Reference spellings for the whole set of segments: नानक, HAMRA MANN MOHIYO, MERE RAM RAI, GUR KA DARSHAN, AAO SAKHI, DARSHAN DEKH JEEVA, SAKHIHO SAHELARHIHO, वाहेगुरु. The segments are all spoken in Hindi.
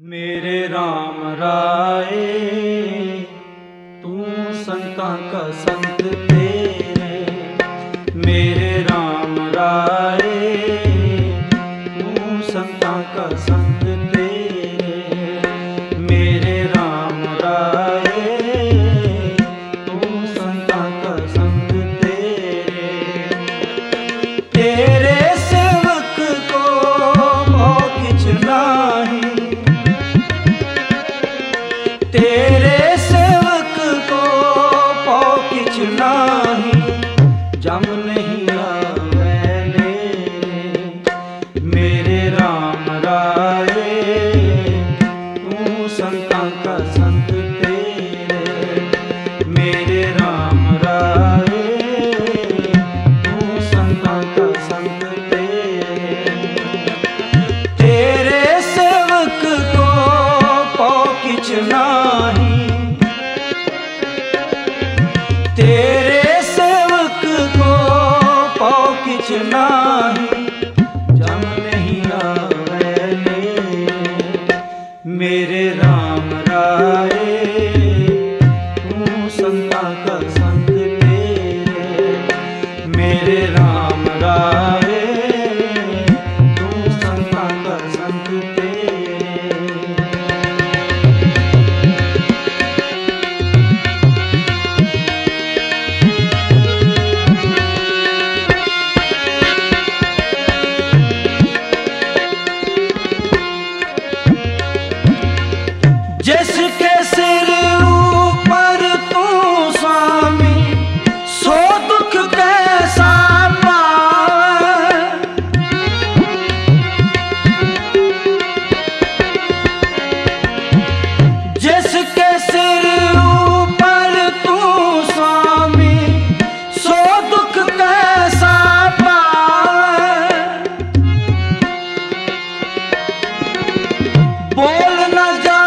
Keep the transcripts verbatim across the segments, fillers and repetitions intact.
मेरे राम राय तू संता का संत तेरे, मेरे राम राय तू संता का संत तेरे, मेरे राम राय तू संता का संत तेरे। तेरे सेवक को मोह किछ नाही, तेरे सेवक को पौ किछ नाही, जम नहीं आवे नेरे। मेरे राम राय तू संता का संत तेरे, मेरे राम राय तू संता का संत तेरे। तेरे सेवक को पौ किछ नाही, तेरे सेवक को पौ किछ नाही, जम नहीं आवे नेरे। मेरे राम राय तू संता का संत तेरे, मेरे राम राय तू संता का संत तेरे। जिसके सिर ऊपर तू स्वामी सो दुख कैसा पावे, जिसके सिर ऊपर तू स्वामी सो दुख कैसा पावे। बोल न जा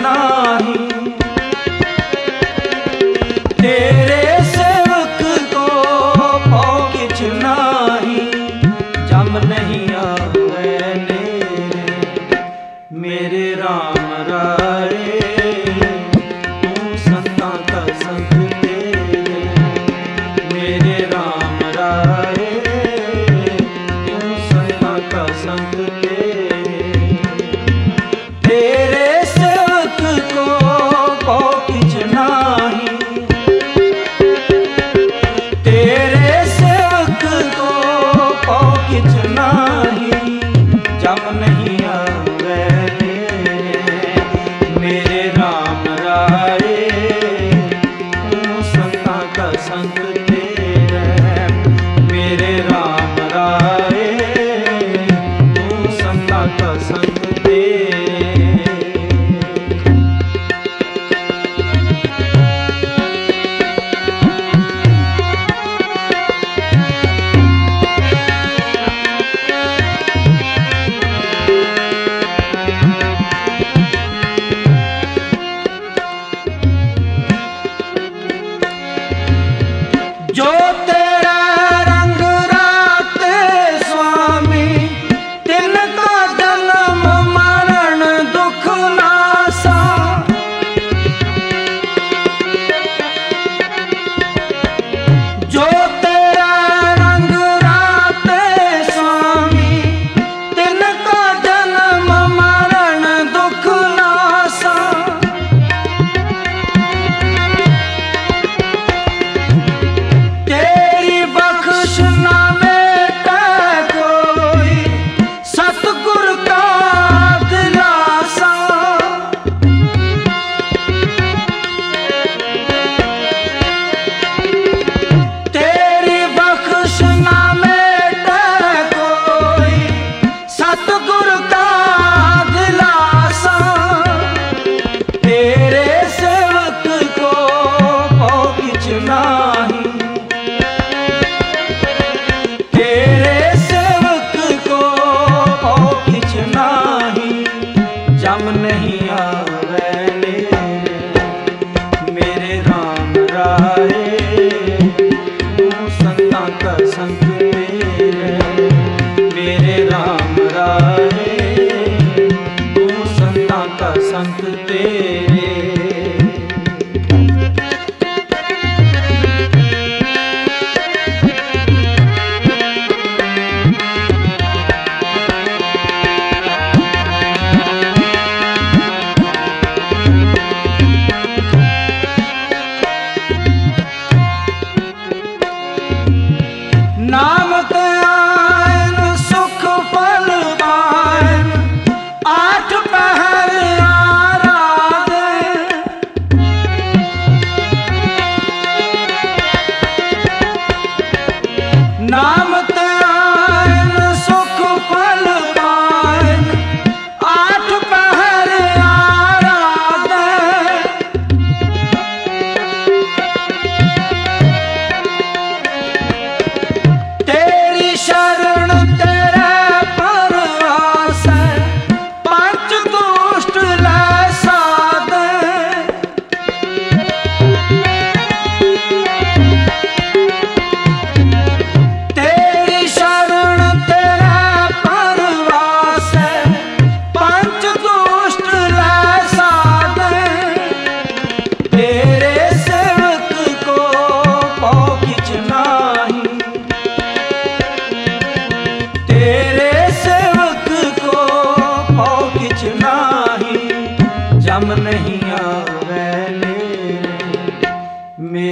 नहीं, तेरे सेवक को पौ किछ नाही, जम नहीं आवे नेरे। मेरे राम राय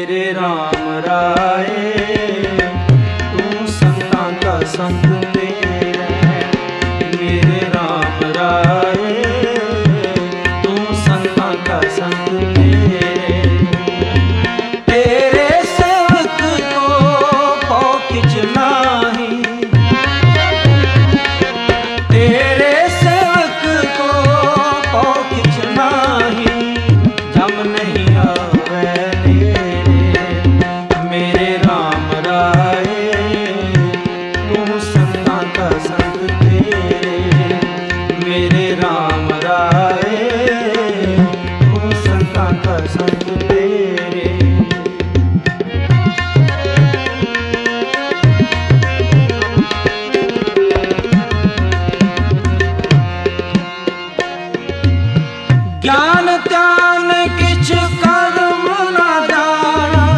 मेरे राम राय, तू संतां का संत तेरे है। मेरे राम राय, तू संतां का संत तेरे। तेरे सेवक को पाँव किछ नाही, तेरे सेवक को पाँव किछ नाही, जम नहीं आवे तेरे। मेरे राम राय, तू संतां का संत तेरे। मेरे राम राय, तू संतां का संत तेरे। ज्ञान ध्यान किछ कर्म ना जाना,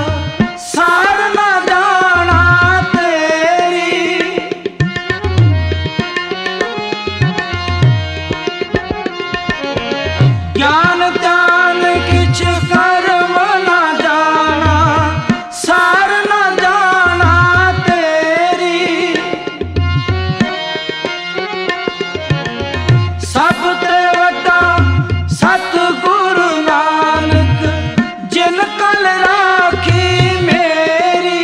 सार ना जाना तेरी। ज्ञान ध्यान किछ कर्म ना जाना, सार ना जाना तेरी। सब ते वड्डा सतगुरु नानक, जिन कल राखी मेरी।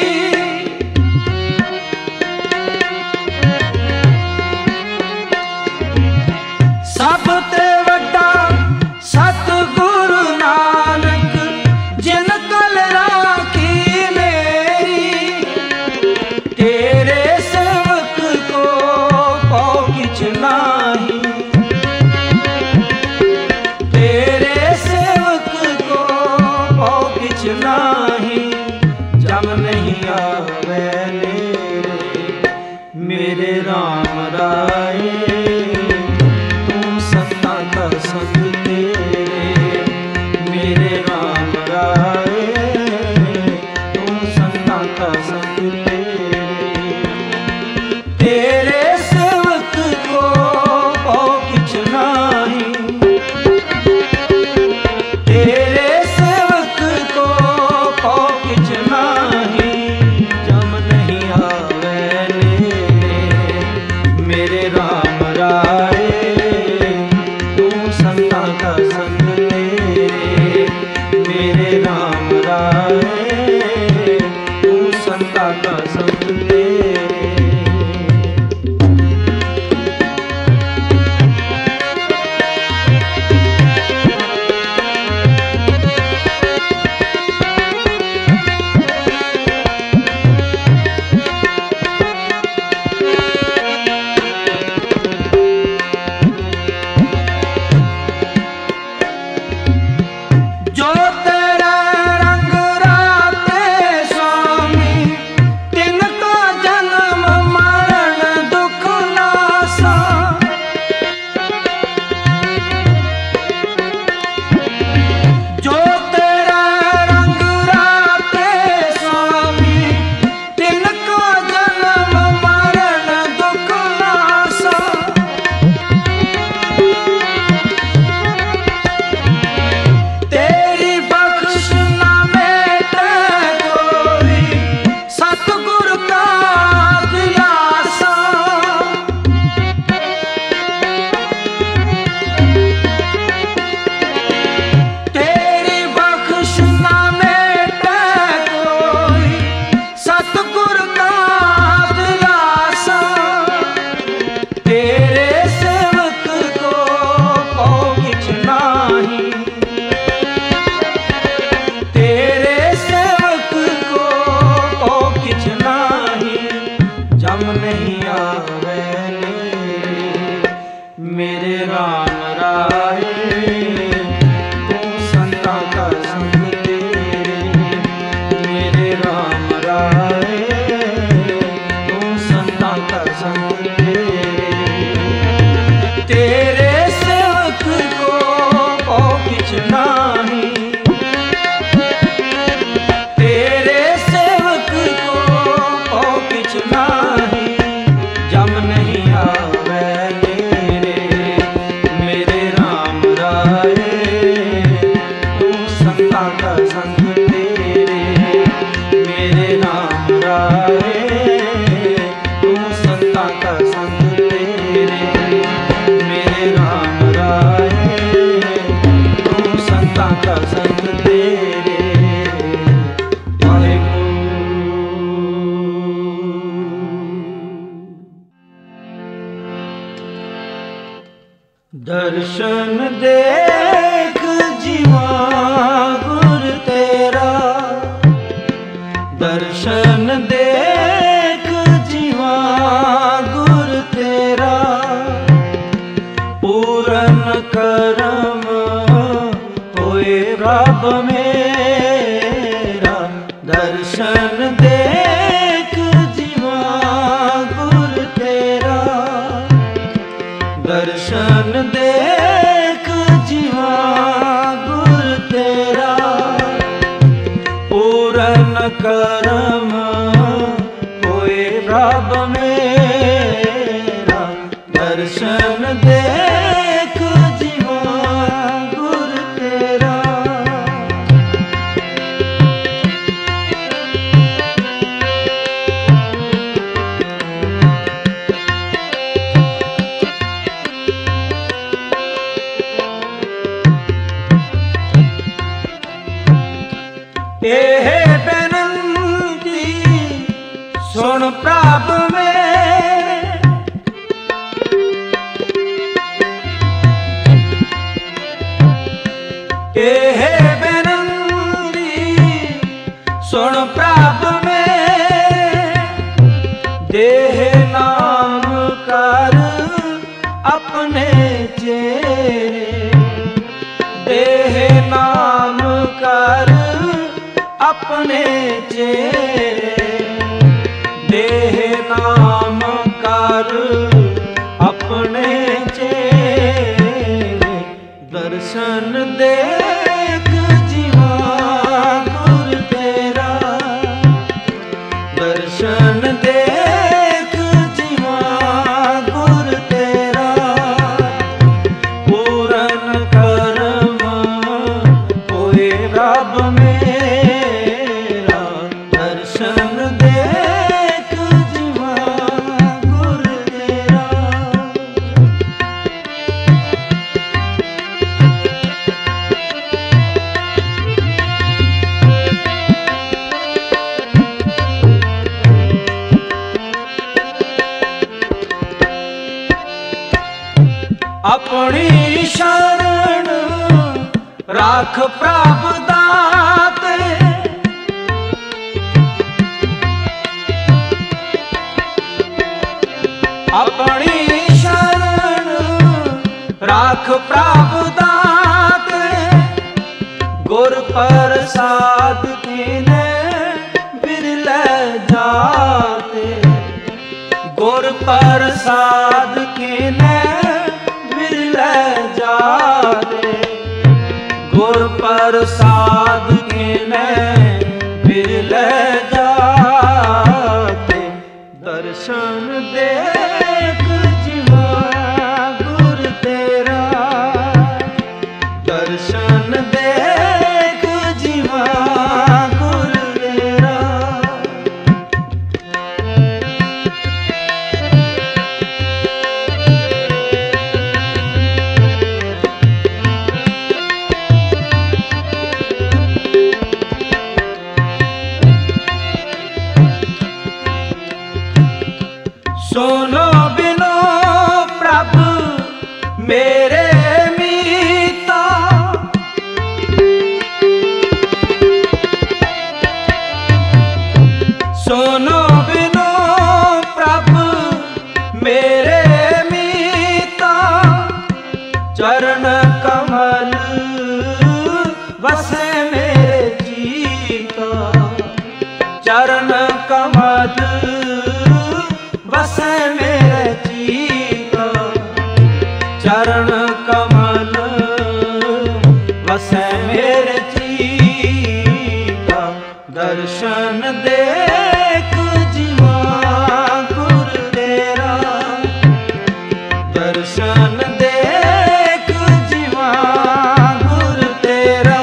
सब ते वड्डा सतगुरु नानक, जिन कल राखी मेरी। तेरे सेवक को पाँव किछ नाही, जम नहीं आवे नेरे। मेरे राम राय, तू संतां का संत तेरे। मेरे राम राय, तू संतां का संत तेरे। तेरे सेवक को पाँव किछ नाही, तेरे संतां का संत तेरे। मेरे राम राय, तू संता का संत तेरे। मेरे राम राय, तू संता का संत तेरे। दर्शन देख जीवा गुर तेरा, दर्शन देख जीवा गुर तेरा, पूरन करम होए रब मेरा। दर्शन देख जीवा गुर तेरा, दर्शन देख जीवा गुर तेरा, पूरन करम होए रब मेरा। दर्शन देख जीवा गुर तेरा। सुन प्रभ में एह बेनंदी, सुन प्रभ में देह नाम कर अपने चेरे। देह नाम कर अपने चेरे, देह नाम कर अपने चेरे। दर्शन देख जीवा गुर तेरा, दर्शन देख जीवा गुर तेरा, पूरन करम होए रब मेरा। दर्शन देख अपनी शरण राख प्रभ दाते, अपनी शरण राख प्रभ दाते, गुर प्रसाद कीन्हे बिरलै जाते। गुर प्रसाद कीन्हे जाते, गुर प्रसाद कीन्हे बिरलै जाते। दर्शन देख जीवा गुर तेरा, दर्शन देख जीवा गुर तेरा। सुनो बिनो प्रभु मेरे मीता, सुनो बिनो प्रभु मेरे मीता, चरण कमल वसे मेरे जीता। चरण कमल बसे मेरे जीता, चरण कमल बसे मेरे जीता। दर्शन देख जीवा गुर तेरा, दर्शन देख जीवा गुर तेरा,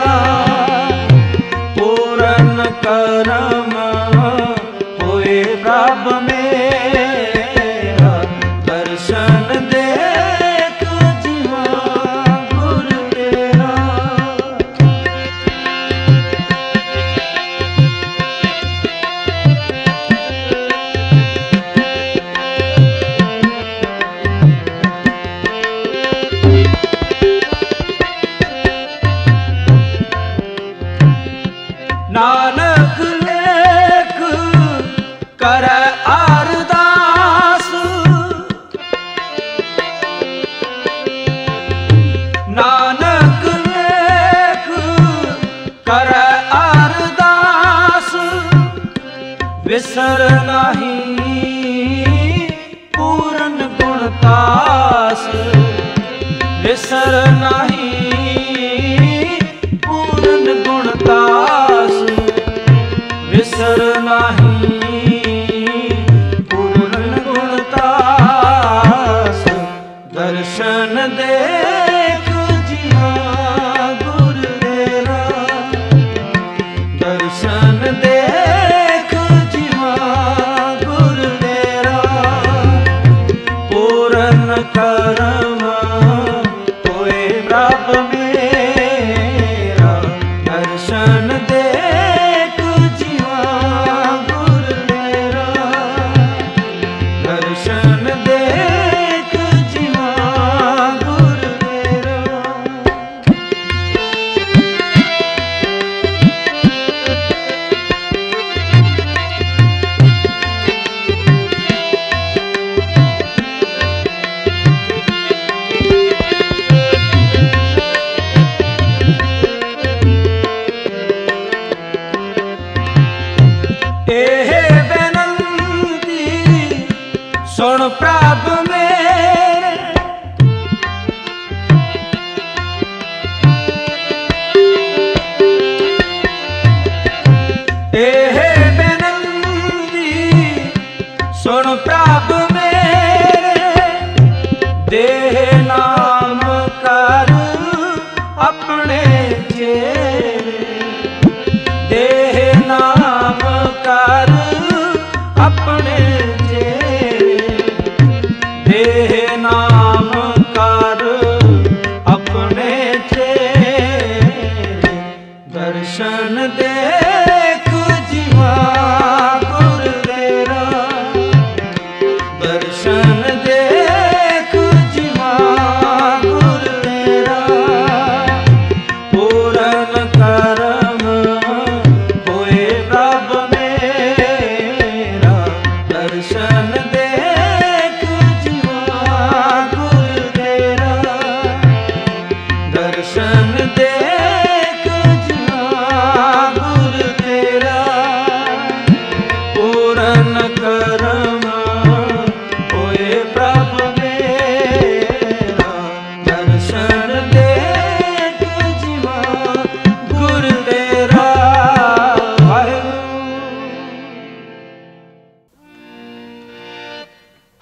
पूरन करम नानक लेख कर अरदास, नानक लेख कर अरदास, विसर नहीं पूरन गुणतास, विसर नहीं पूरन गुणतास, विसर नहीं पूरन गुणतास। दर्शन देख जिया गुर तेरा, दर्शन देख जिया गुर तेरा, पूरन करम सुन प्रभ मेरे, एहे बेनंदी सुन प्रभ मेरे, देह नाम कर अपने चेरे, देह नाम कर अपने नाम कर अपने चेरे। दर्शन देख जिया गुर तेरा, दर्शन देख जिया गुर तेरा, पूरन करम होए रब मेरा। दर्शन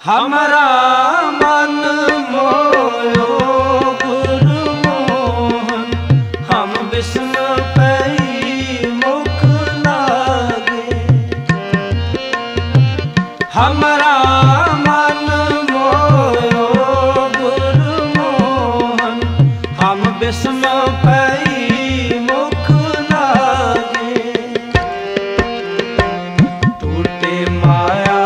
हमरा मन मोयो गुरु मोहन, हम बिस्म पई मुख लागे। हमरा मन मोयो गुरु मोहन, हम बिस्म पई मुख लागे। टूटे माया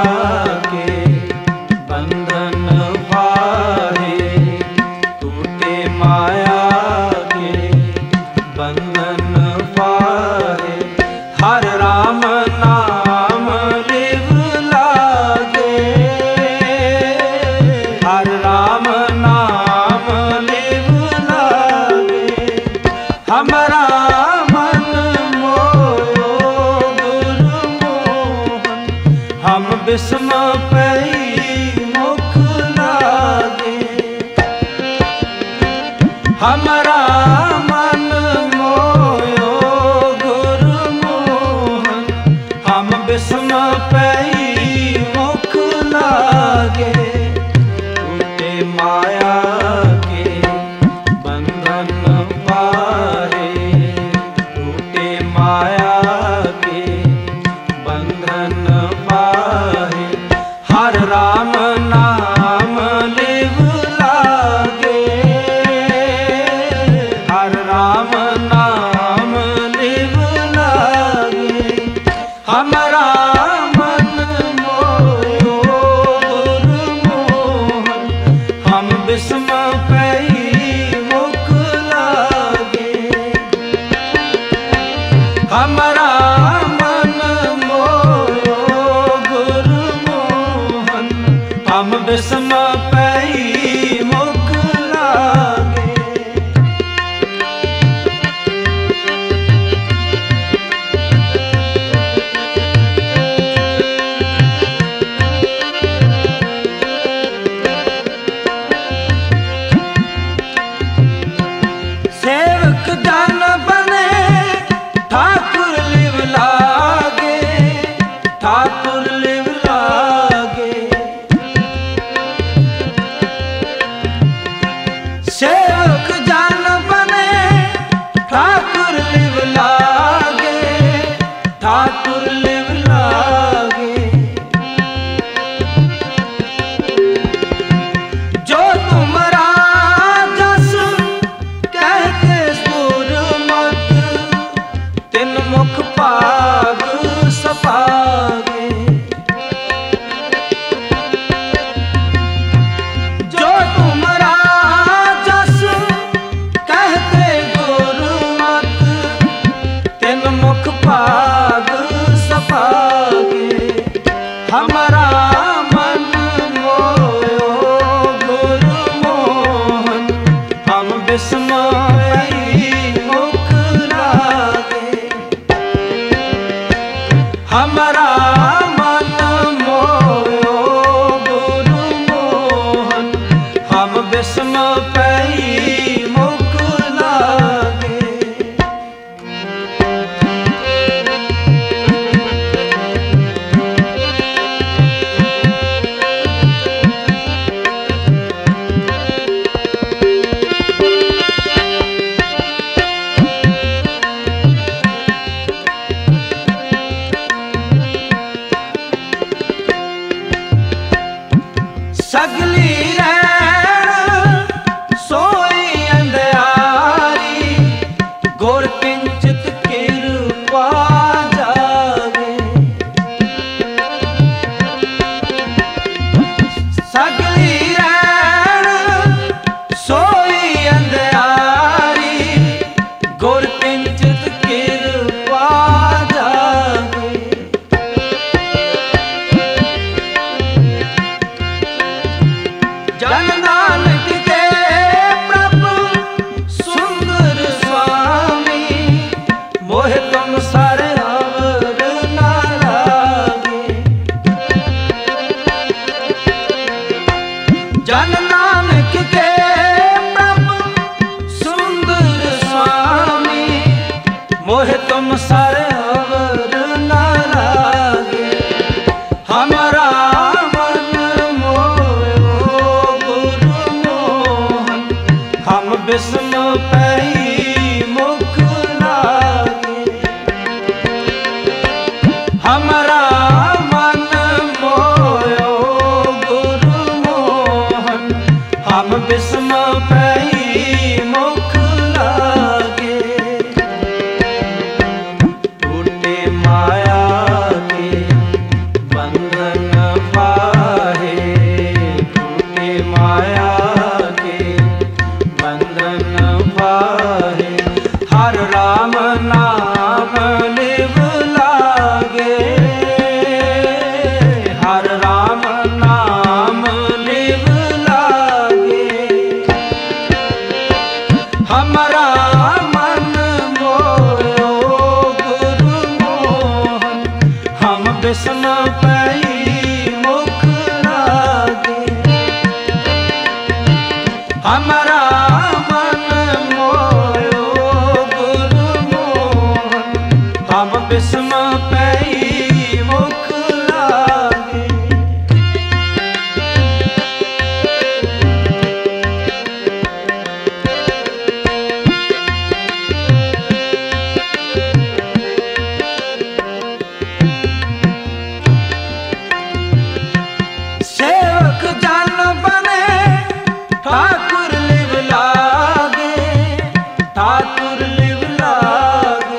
बिस्म पई मुख लागे। हमरा मन मोयो गुरु मोहन, हम बिस्म पई मुख लागे। टूटे माया के बंधन पारे, टूटे माया के बंधन पारे, हर राम नाम लिव लागे, हर राम नाम लिव लागे। हमरा मन मोयो गुरु मोहन, हम बिस्म पई मुख लागे। हमारा मन मोयो गुरु मोहन, हम बिसम पई मुख लागे। सेवक दान बने ठाकुर लिव लागे, ठाकुर लिव लागे। सेवक जान बने ठाकुर लिव लागे, ठाकुर लिव लागे। जो तुमरा जस कहते सुर मत, तिन मुख पाग सपागे। जो तुमरा जस कहते गुरु मत, तिन मुख पाग सपागे। हमारा मन मोयो गुरु मोहन, हम बिसमाई मुख लागे। हमारा मन मोयो गुरु मोहन, हम बिसमाई मुख लागे। सगली रैण सोई अंधारी, गुर किंचित किरपा जागे। सगली रैण सोई अंधारी, गुर किंचित किरपा जागे। जन नानक के प्रभु सुंदर स्वामी, मोहि तुम सर अवर ना लागे। जन नानक के प्रभु सुंदर स्वामी, मोहि तुम सर अवर ना लागे। हमारा बिसम पई मुख लागे। हमारा मन मोयो गुरु मोहन, हम बिसम पई मुख लागे। टूटे माया के बंधन पाहे, टूटे माया हर राम नाम लिव लागे। हर राम नाम लिव लागे। हमारा मन मोयो गुरु मोहन, हम बिसम पई मुख लागे। हमारा बिसम पई मुख लागे। सेवक जान बने ठाकुर लिव लागे, ठाकुर लिव लागे।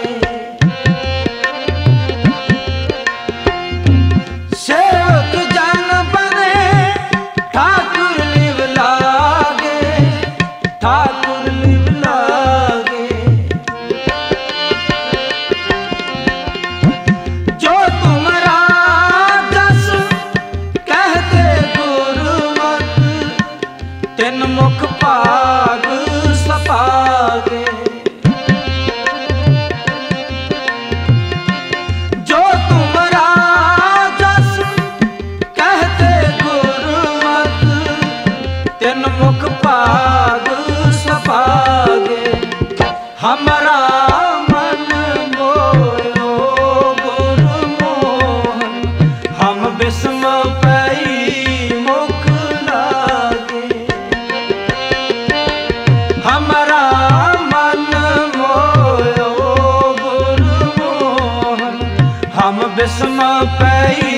हम बिस्मा पई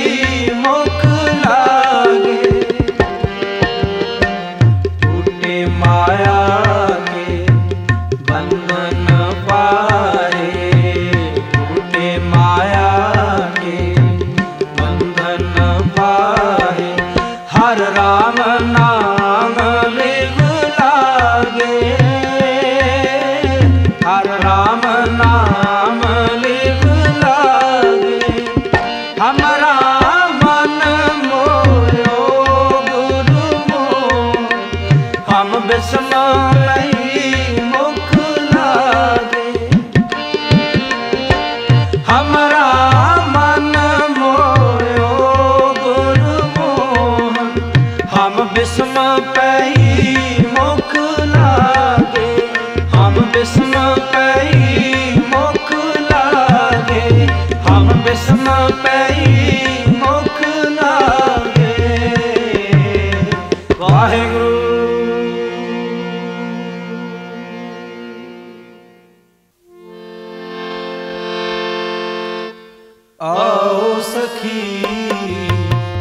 मुख लागे, टूटे माया के बंधन पाए, टूटे माया के बंधन पाए। हर राम नाम लिव लागे, हर राम नाम लिव लागे। हमारा मन मोयो गुरु मोह, हम बिस्मा पई मुख लागे। हमारा मन मोयो गुरु मोह, हम बिस्मा पई मुख लागे, हम बिस्मा पई मुख लागे, हम बिस्मा पई मुख लागे। वाहेगुरु। आओ सखी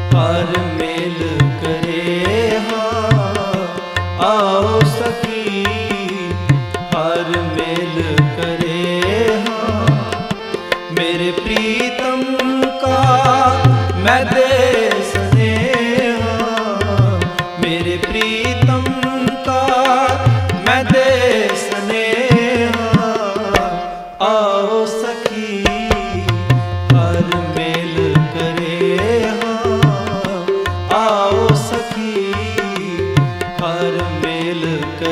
पर मेल करे हाँ, आओ सखी पर मेल करे हाँ। मेरे प्रीतम का मैं देश नेहा, मेरे प्रीतम का मैं देश नेहा। आओ सखी पर मेल करे हाँ, आओ सखी पर मेल करे हाँ। मेरे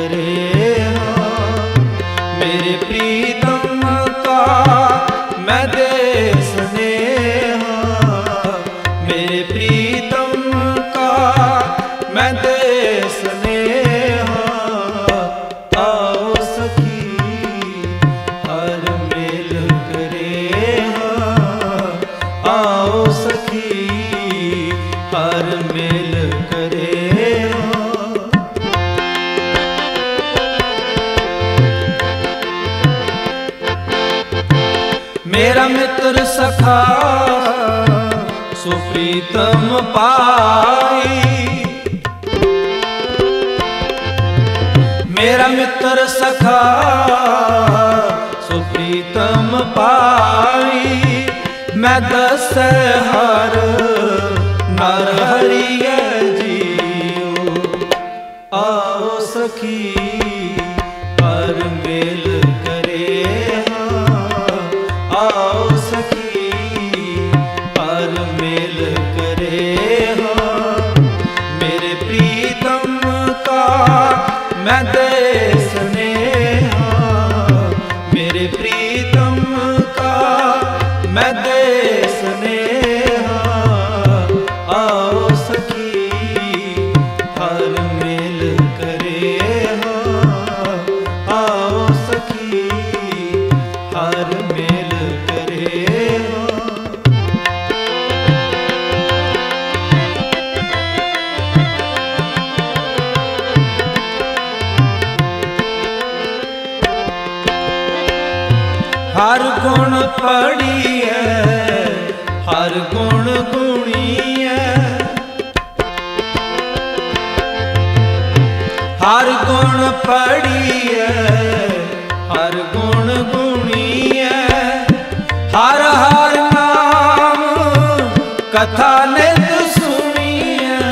प्रीतम का मैं देश नेहा, मेरे प्रीतम का मैं देश नेहा। आओ सखी पर मेल करे हाँ, आओ सखी पर मेल करे हाँ। मेरा मित्र सखा सुप्रीतम पाई, मेरा मित्र सखा सुप्रीतम पाई। मैं दस हर नर हरिय जियो, आओ सखी पर मेल करे हाँ, आओ सखी पर मेल करे हाँ। मेरे प्रीतम का मैं देश नेहा, मेरे प्रीतम का मैं देश नेहा। आओ सखी पर मेल करे हाँ, आओ सखी पर मेल करे हाँ। हर गुण पड़ी है, हर गुण गुणी है, हर गुण पड़ी है, हर गुण गुणी है। हर हर नाम कथा नित सुनी है,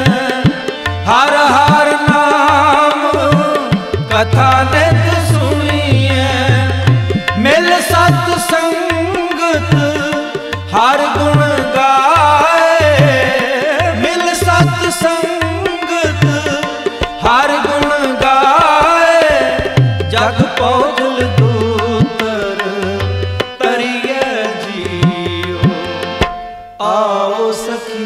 हर हर नाम कथा नित सुनी है। मिल सत संगत हर गुण गाए, मिल सत संगत हर गुण गाए। जग पौजल दूतर तरिय जियो, आओ सखी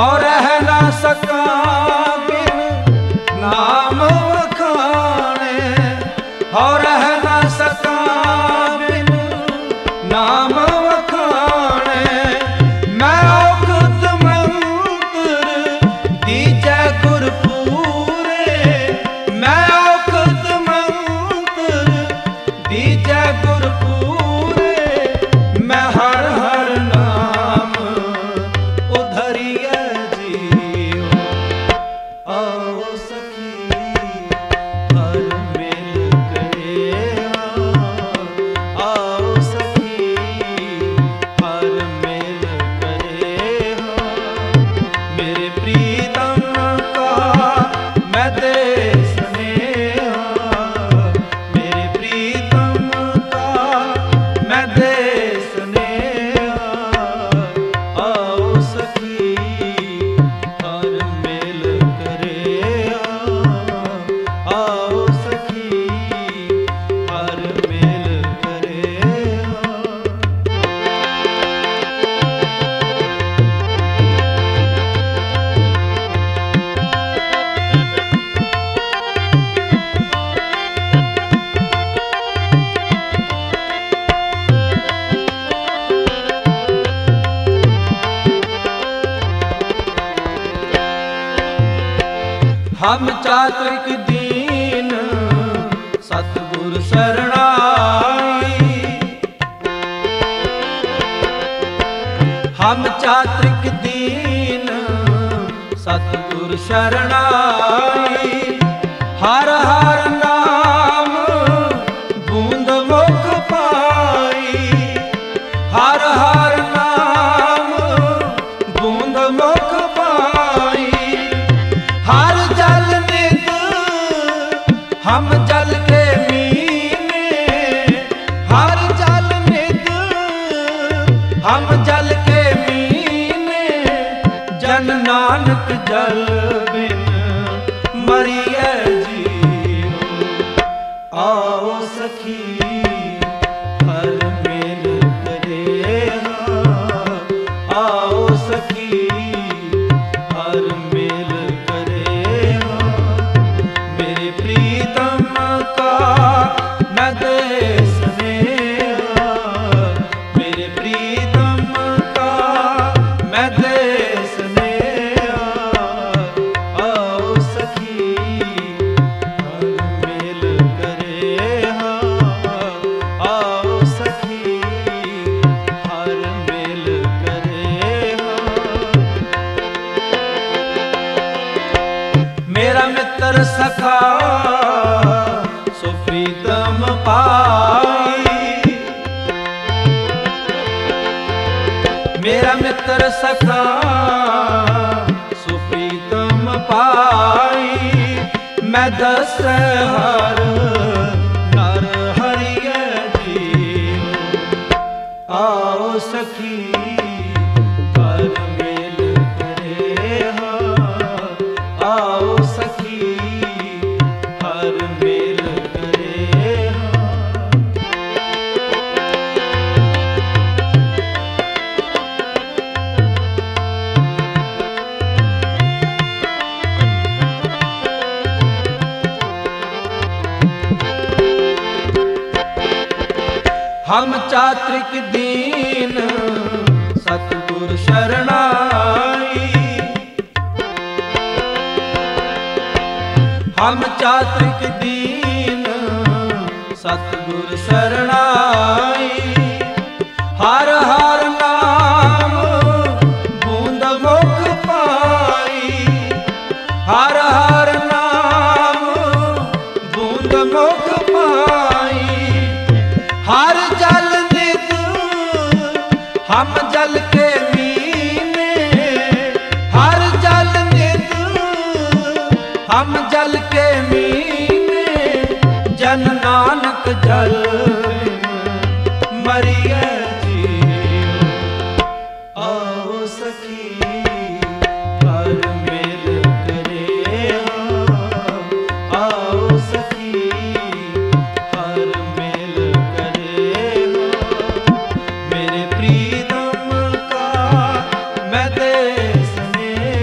और रह ना सका बिन नाम वखाने, और रह ना सका बिन नाम वखाने। मैं औखत मंत्र दीजै गुर पूरे, मैं औखत मंत्र दीजै गुर पूरे। मैं हर हर नाम उधरिए जियो, आओ सखी हर मिल गए, आओ सखी हर मिल गए। मेरे प्रीतम का मैं ते स्नेहा, मेरे प्रीतम का मैं ते स्नेहा। आओ सखी हर मिल करे, आओ सखी हर मिल करे। हम चातुर्क दीन सतगुर शरणाई, हम चातुर्क दीन सतगुर शरणाई। हर हर नाम बूंद मुख पाई, हर हर नाम बूंद मुख पाई। हर जल नित हम जल के मीने, हर जल नित हम जल के मीने। जन नानक जल बिन मरिए जियो, आओ सखी हर मिल करे, आओ सखी हर मिल करे। मेरे प्रीतम का मैं ते स्नेहा, मेरे प्रीतम का मैं ते स्नेहा। आओ सखी हर मिल करे, आओ सखी हर मिल करे। मेरा मित्र सखा सुप्रीतम पाई, मेरा मित्र सखा सुप्रीतम पाई। मैं दस हर नर हरिय जियो, आओ सखी हर मिल करे, आओ सखी हर मिल करे। हम चातुर्क दीन सतगुर शरणाई, हम चातुर्क दीन सतगुर शरणाई। हर हर नाम बूंद मुख पाई, हर हर नाम बूंद मुख पाई। हर जल नित हम जल के मीने, हर जल नित हम जल के मीने। जन नानक जल मरिए जियो, आओ सखी हर मिल करे, आओ सखी हर मिल करे। मेरे प्रीतम का मैं ते स्नेहा,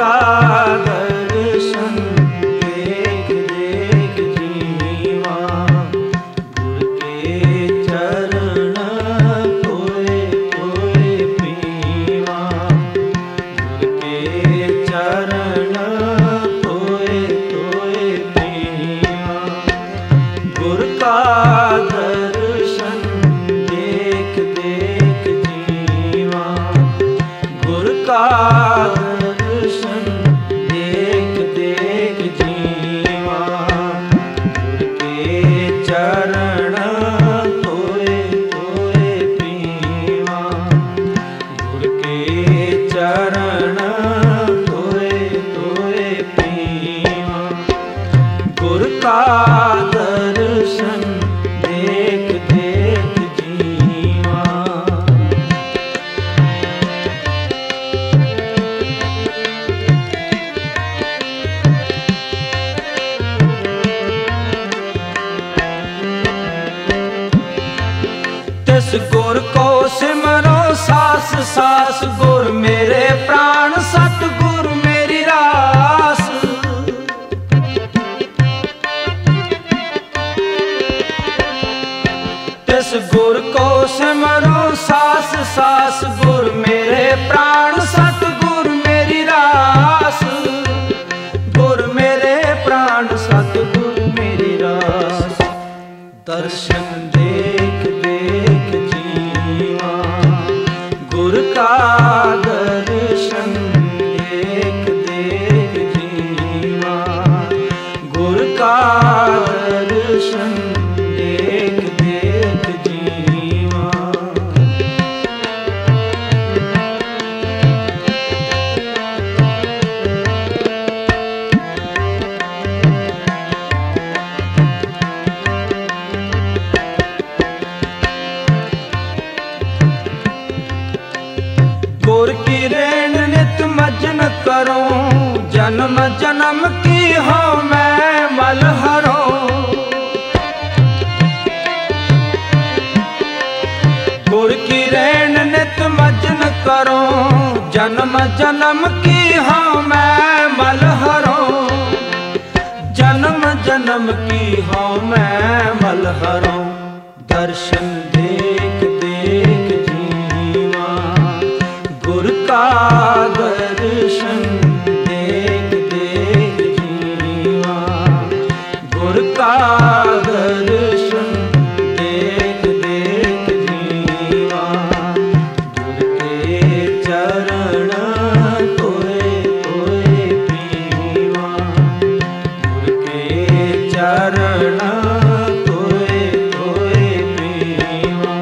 का दर्शन देख देख जीवा, गुर के चरण कोय कोय पीवा, गुर के चरण कोय कोय पीवा, गुर का दर्शन देख देख जीवा, गुर का गुर को सिमरो सास सास, गुर मेरे प्राण सतगुर मेरी रास। तिस गुर को सिमरो सास सास, गुर मेरे प्राण सतगुर मेरी रास, गुर मेरे प्राण सतगुर मेरी रास। दर्शन देख देख जीवा, गुर का दर्शन देख देख जीवा, गुर का दर्शन देख देख जीवा। गुर की रेण नित मजन करूं, जन्म जन्म की हूं मैं मलहरों। गुर की रेण नित मजन करूं, जन्म जन्म की हूं मैं मलहरों, जन्म जन्म की हूं मैं मलहरों। दर्शन देख देख जीवा, गुर का दर्शन देख देख जीवा, गुर का दर्शन देख देख जीवा, गुर के चरण कोय कोय पीवा, गुर के चरण कोय कोय पीवा,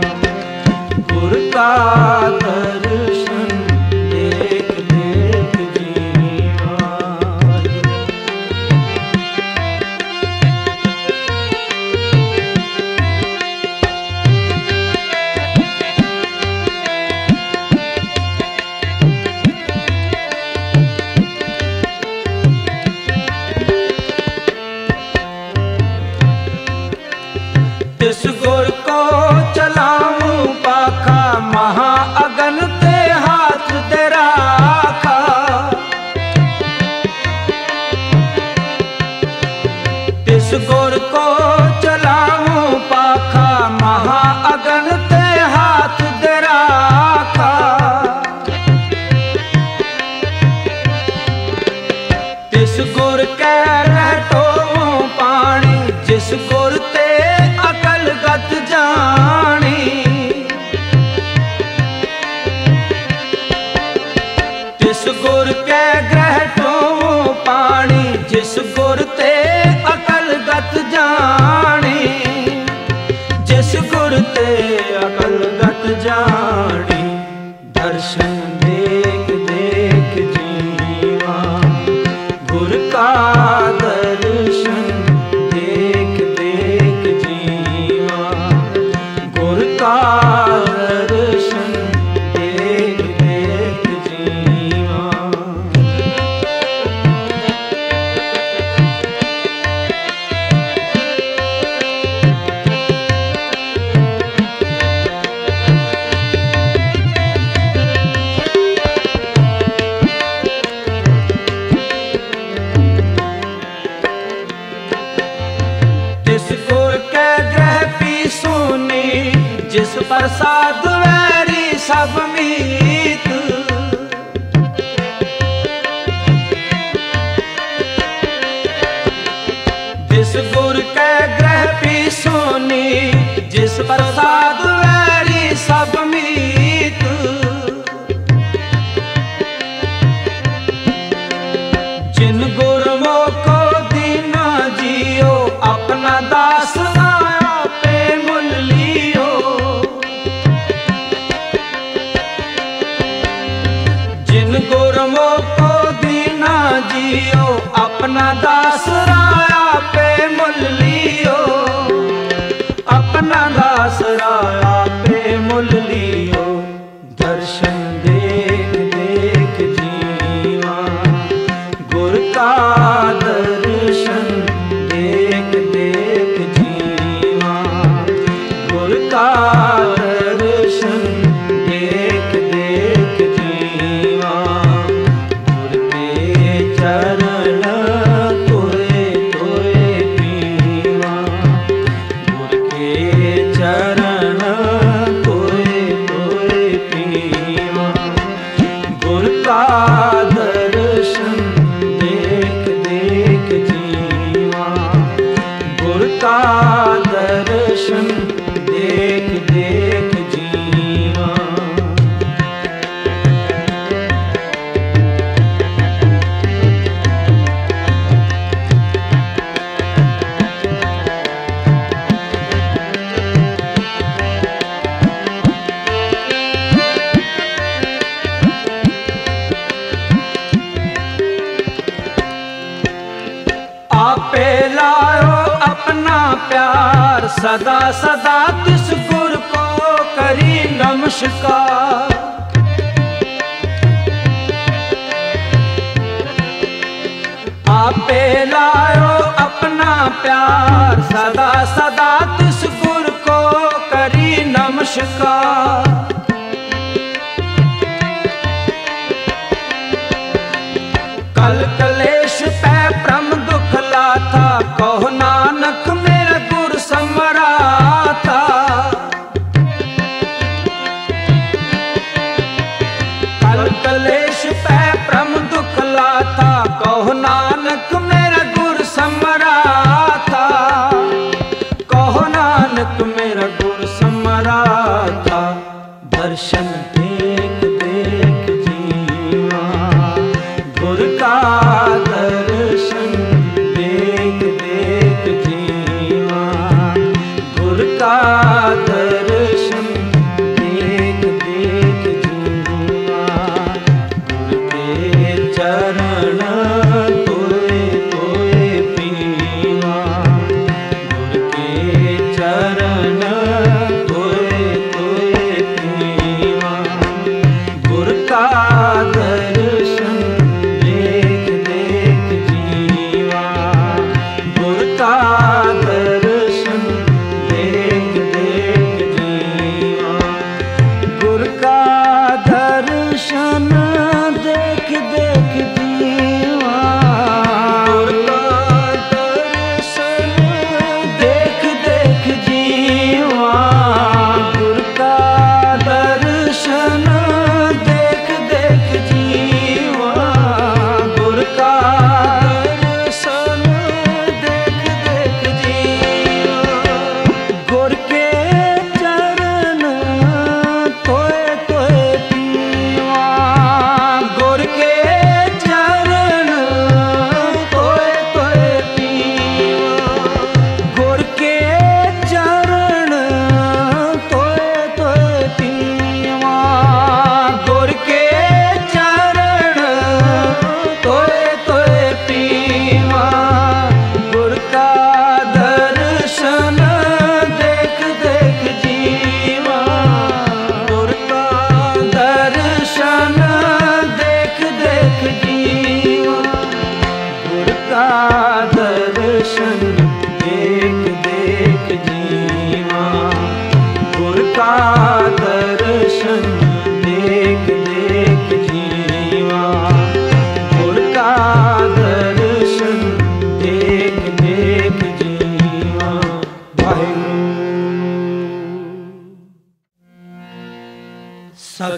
गुर का जिस गुर को चलाऊं पाखा, महा अगन ते हाथ दे राखा। जिस गुर को चलाऊं पाखा, महा अगन ते हाथ दे राखा, जिस गुर के रहतो पानी, जिस गुर ते गत जानी। जिस गुर के ग्रह तो पानी, जिस गुर ते अकल गत जानी, जिस गुर ते अकल गत जानी। दर्शन देख देख जीवा, गुर का दर्शन देख देख जीवा, गुर का दर्शन देख देख जीवा। प्रसाद वैरी सब मीत, जिस गुर के ग्रह पी सुनी, जिस प्रसाद वैरी सब मीत, जिन गुरमो को दीना जियो अपना दास अपना दास राया पे मुल लियो, अपना दास राया पे मुल लियो। दर्शन देख देख जीवा गुर का दर्शन, देख देख जीवा गुर का दर्शन, देख देख जीवा गुर के चरण सदा सदा। तिस गुर को करी नमस्कार, आपे लायो अपना प्यार। सदा सदा तिस गुर को करी नमस्कार, कल कलेश पे ब्रह्म दुख लाथा, कहो नानक मेरा गुर संग देख देख जीवा।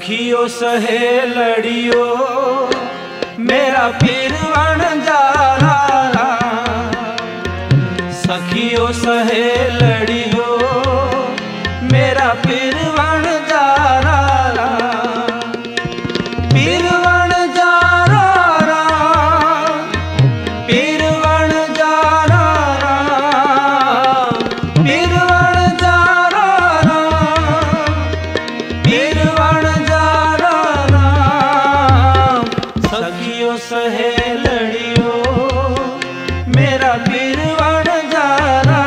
सखियो सहेलड़ियो मेरा पीरवन जाला, सखियो सहेलड़ियो मेरा पीरवन जाला, पीरवन जाला, पीरवन जाला, पीरवन जाला, पीरवन जाला। सखियो सहेलड़ियो मेरा पीरवन जाला,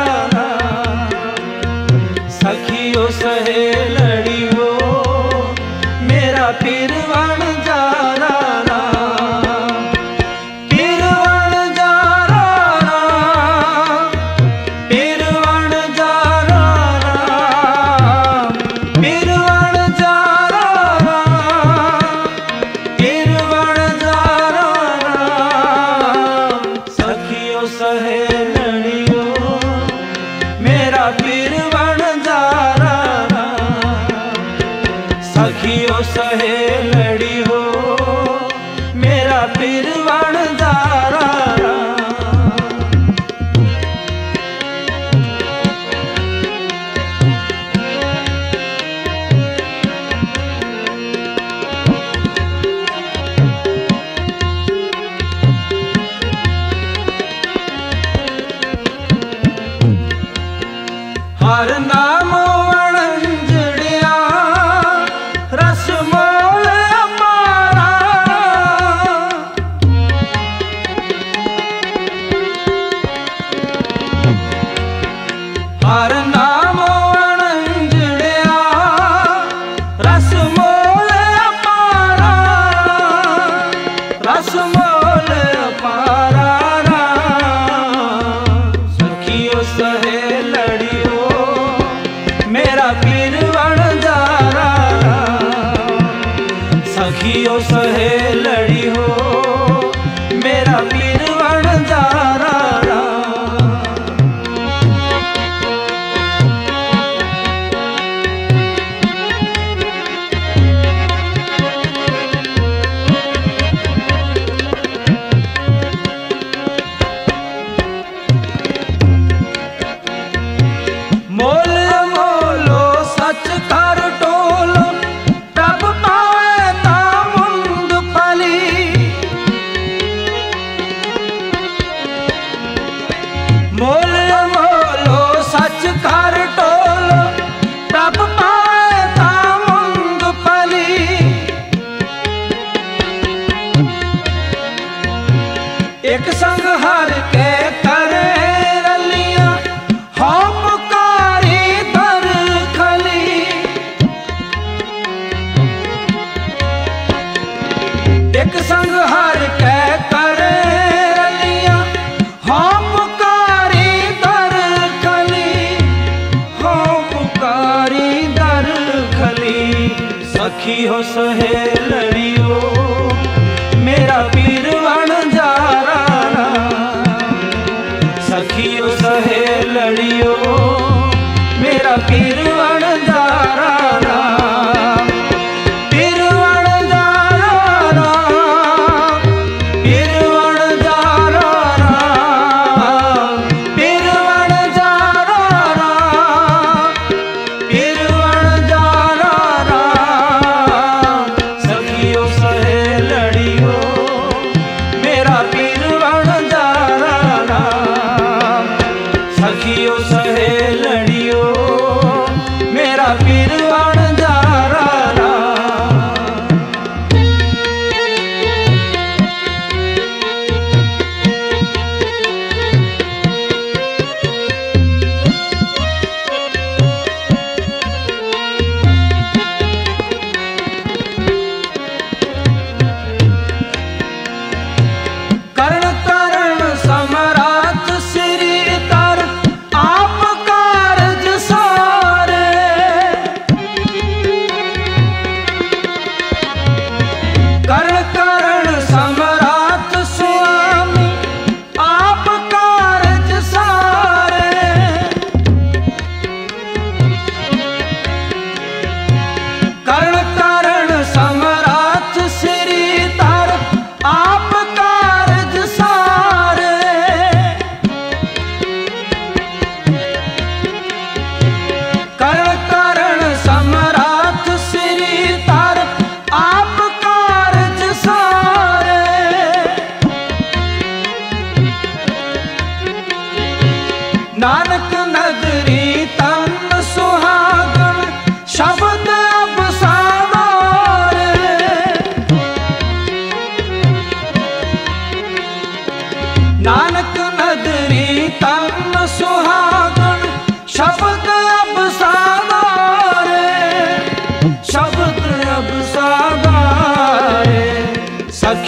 सखियो सहेलड़ियो मेरा पीरवन जाला, पीरवन जाला, पीरवन जाला, पीरवन जाला, पीरवन जाला। सखियो सहेलड़ियो मेरा पीरवन जाला, सखियो सहेलड़ियो मेरा पीरवन जाला। हर नाम वणंजड़िया रस मोल मारा, हर नाम वणंजड़िया रस मोल मारा, रस मोल मारा। सखियो सहेलड़ियो पीरवन जाला, सखियो सहेलड़ियो मेरा पीरवन जाला। एक संग हर के करे रलिया हम कारी दर खली, एक संग हर के करे रलिया हम कारी दर खली, हम कारी दर खली। सखियो सहेलड़ियो मेरा पीरवन जाला, सखियो सहेलड़ियो मेरा पीरवन जाला, पीरवन जाला, पीरवन जाला, पीरवन जाला, पीरवन जाला। सखियो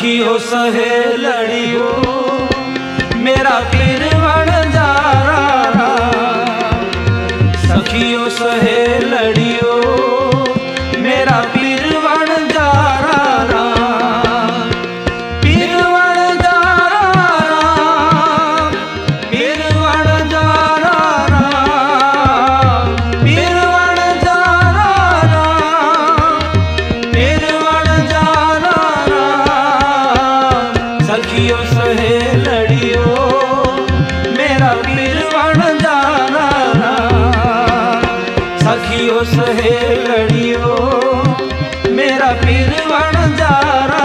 सखियों सहे लड़ियो मेरा पीर बन जा रहा। सखियों सहे लड़ियो मेरा पीर बन जा रहा। पीर बन जा रहा, पीर बन जा रहा, पीर बन जा रहा, पीर बन जा रहा। सखियों सहे लड़ियो मेरा पीर बन जा रहा। सखियों सहे लड़ियो मेरा पीर बन जा रहा।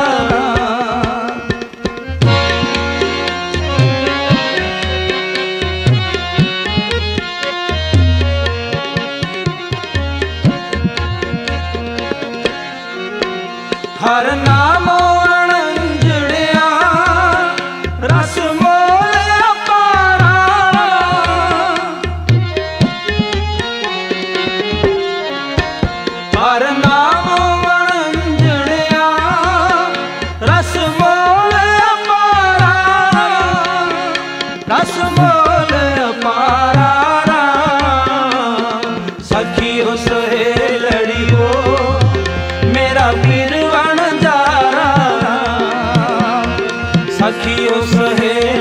हर नाम सखियों सहे